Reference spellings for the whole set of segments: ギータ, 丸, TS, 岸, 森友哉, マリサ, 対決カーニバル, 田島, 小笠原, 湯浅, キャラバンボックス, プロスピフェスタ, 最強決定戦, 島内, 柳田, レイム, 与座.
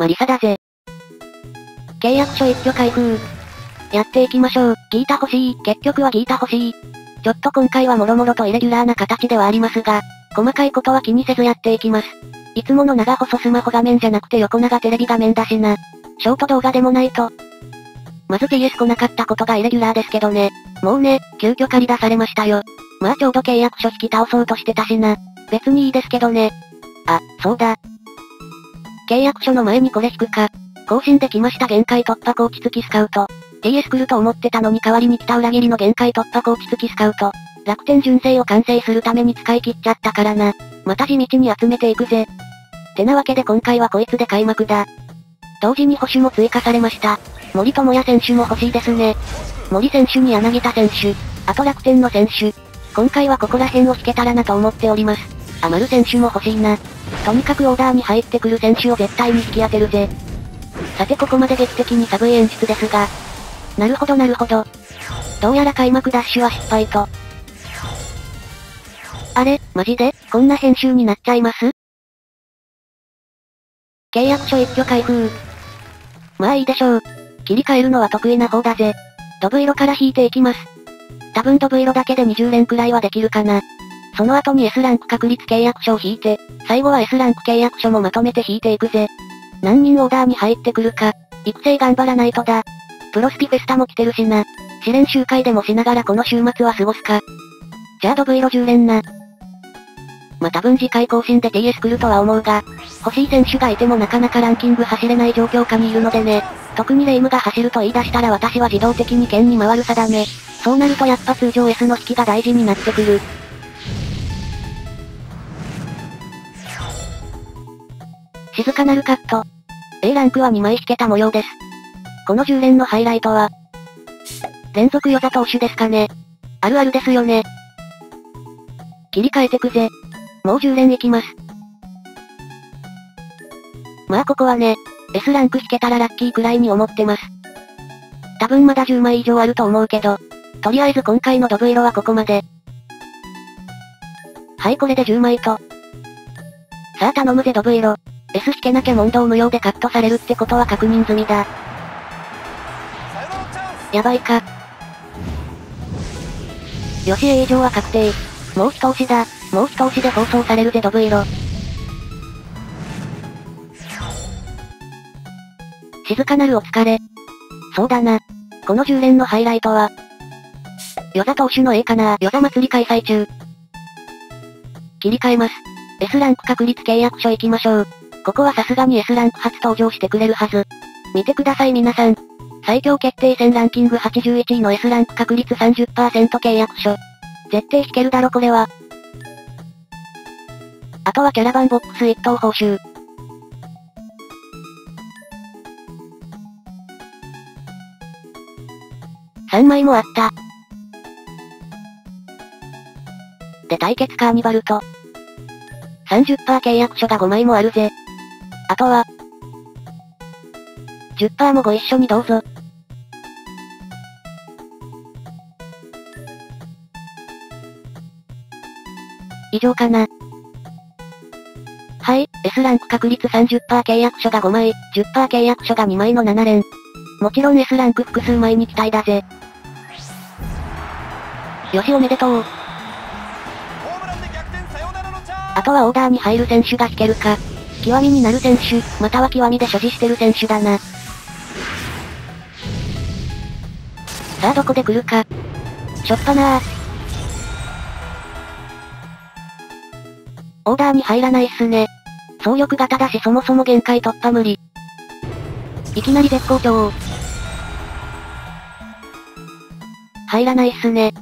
マリサだぜ。契約書一挙開封。やっていきましょう。ギータ欲しい。結局はギータ欲しい。ちょっと今回はもろもろとイレギュラーな形ではありますが、細かいことは気にせずやっていきます。いつもの長細スマホ画面じゃなくて横長テレビ画面だしな。ショート動画でもないと。まず TS 来なかったことがイレギュラーですけどね。もうね、急遽借り出されましたよ。まあちょうど契約書引き倒そうとしてたしな。別にいいですけどね。あ、そうだ。契約書の前にこれ引くか。更新できました限界突破コーチ付きスカウト。TS 来ると思ってたのに代わりに来た裏切りの限界突破コーチ付きスカウト。楽天純正を完成するために使い切っちゃったからな。また地道に集めていくぜ。てなわけで今回はこいつで開幕だ。同時に捕手も追加されました。森友哉選手も欲しいですね。森選手に柳田選手、あと楽天の選手。今回はここら辺を引けたらなと思っております。あ、丸選手も欲しいな。とにかくオーダーに入ってくる選手を絶対に引き当てるぜ。さてここまで劇的に寒い演出ですが。なるほどなるほど。どうやら開幕ダッシュは失敗と。あれ、マジで、こんな編集になっちゃいます?契約書一挙開封。まあいいでしょう。切り替えるのは得意な方だぜ。ドブ色から引いていきます。多分ドブ色だけで20連くらいはできるかな。その後に S ランク確率契約書を引いて、最後は S ランク契約書もまとめて引いていくぜ。何人オーダーに入ってくるか、育成頑張らないとだ。プロスピフェスタも来てるしな。試練集会でもしながらこの週末は過ごすか。じゃあドブ色10連な。まあ、多分次回更新で TS 来るとは思うが、欲しい選手がいてもなかなかランキング走れない状況下にいるのでね。特にレイムが走ると言い出したら私は自動的に剣に回る定め。そうなるとやっぱ通常 S の引きが大事になってくる。静かなるカット。A ランクは2枚引けた模様です。この10連のハイライトは、連続与座投手ですかね。あるあるですよね。切り替えてくぜ。もう10連いきます。まあここはね、S ランク引けたらラッキーくらいに思ってます。多分まだ10枚以上あると思うけど、とりあえず今回のドブ色はここまで。はい、これで10枚と。さあ頼むぜドブ色。S 引けなきゃ問答無用でカットされるってことは確認済みだ。やばいか。よし A 以上は確定。もう一押しだ。もう一押しで放送されるぜドブ色。静かなるお疲れ。そうだな。この10連のハイライトは、与座投手の A かな。与座祭り開催中。切り替えます。S ランク確率契約書行きましょう。ここはさすがに S ランク初登場してくれるはず。見てください皆さん。最強決定戦ランキング81位の S ランク確率 30% 契約書。絶対引けるだろこれは。あとはキャラバンボックス1等報酬。3枚もあった。で対決カーニバルと。30% 契約書が5枚もあるぜ。あとは、10% もご一緒にどうぞ。以上かな。はい、S ランク確率 30% 契約書が5枚、10% 契約書が2枚の7連。もちろん S ランク複数枚に期待だぜ。よしおめでとう。あとはオーダーに入る選手が引けるか。極みになる選手、または極みで所持してる選手だな。さあどこで来るか。しょっぱなー。オーダーに入らないっすね。総力型だしそもそも限界突破無理。いきなり絶好調。入らないっすね。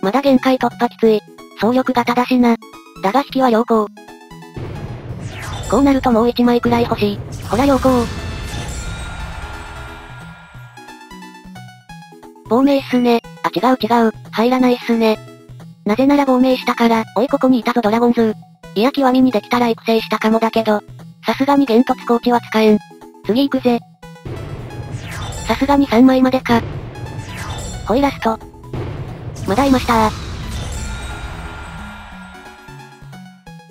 まだ限界突破きつい。総力型だしな。だが引きは良好。こうなるともう1枚くらい欲しい。ほら良好。亡命っすね。あ、違う違う。入らないっすね。なぜなら亡命したから、おいここにいたぞドラゴンズ。いや極みにできたら育成したかもだけど、さすがに幻突コーチは使えん。次行くぜ。さすがに3枚までか。ほいラスト。まだいましたー。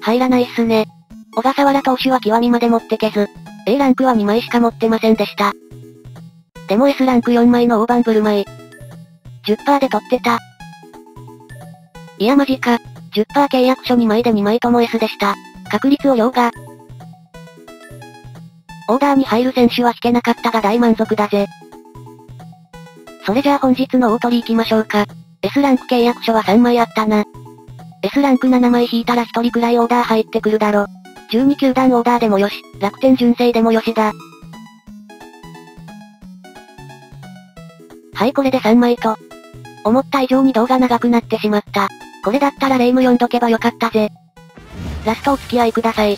入らないっすね。小笠原投手は極みまで持ってけず、A ランクは2枚しか持ってませんでした。でも S ランク4枚の大盤振る舞い。10% で取ってた。いやマジか。10% 契約書2枚で2枚とも S でした。確率を凌駕。オーダーに入る選手は引けなかったが大満足だぜ。それじゃあ本日の大取り行きましょうか。S ランク契約書は3枚あったな。S ランク7枚引いたら1人くらいオーダー入ってくるだろ。12球団オーダーでもよし、楽天純正でもよしだ。はいこれで3枚と。思った以上に動画長くなってしまった。これだったらレイム読んどけばよかったぜ。ラストお付き合いください。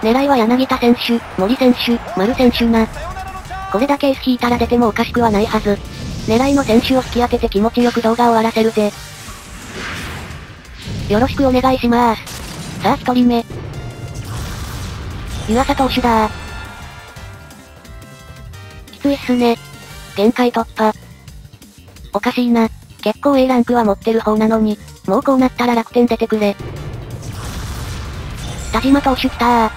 狙いは柳田選手、森選手、丸選手な。これだけ S 引いたら出てもおかしくはないはず。狙いの選手を引き当てて気持ちよく動画を終わらせるぜ。よろしくお願いしまーす。さあ1人目。湯浅投手だー。きついっすね。限界突破。おかしいな。結構 A ランクは持ってる方なのに、もうこうなったら楽天出てくれ。田島投手きたー。き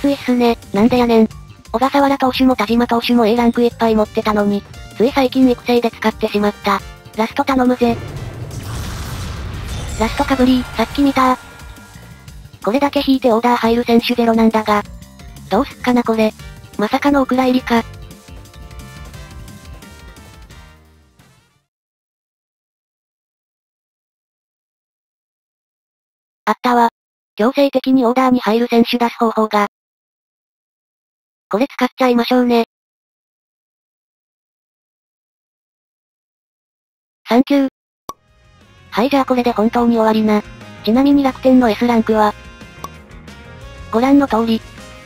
ついっすね。なんでやねん。小笠原投手も田島投手も A ランクいっぱい持ってたのに、つい最近育成で使ってしまった。ラスト頼むぜ。ラストかぶりー、さっき見たー。これだけ引いてオーダー入る選手ゼロなんだが。どうすっかなこれ。まさかのお蔵入りか。あったわ。強制的にオーダーに入る選手出す方法が。これ使っちゃいましょうね。サンキュー。はいじゃあこれで本当に終わりな。ちなみに楽天の S ランクは、ご覧の通り、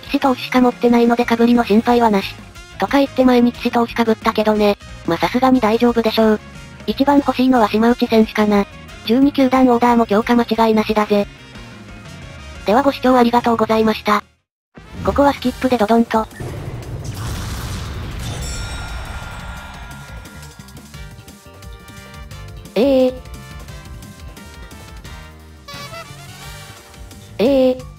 岸投手しか持ってないので被りの心配はなし。とか言って前に岸投手被ったけどね。まあ、さすがに大丈夫でしょう。一番欲しいのは島内選手かな。12球団オーダーも強化間違いなしだぜ。ではご視聴ありがとうございました。ここはスキップでドドンと。ええー。